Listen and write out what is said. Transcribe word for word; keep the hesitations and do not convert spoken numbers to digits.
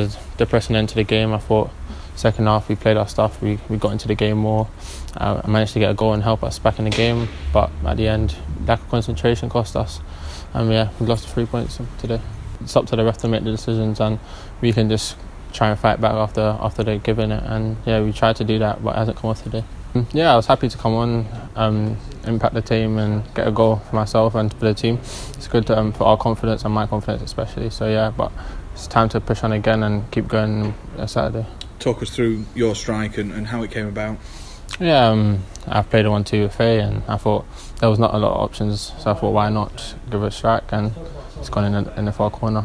The depressing end to the game, I thought second half we played our stuff, we, we got into the game more. Uh, I managed to get a goal and help us back in the game, but at the end, lack of concentration cost us. And yeah, we lost three points today. It's up to the ref to make the decisions, and we can just try and fight back after after they've given it. And yeah, we tried to do that, but it hasn't come off today. Yeah, I was happy to come on, um, impact the team and get a goal for myself and for the team. It's good um, for our confidence and my confidence especially. So yeah, but it's time to push on again and keep going on Saturday. Talk us through your strike and, and how it came about. Yeah, um, I've played a one two with Faye and I thought there was not a lot of options. So I thought, why not give it a strike? And it's gone in the, in the far corner.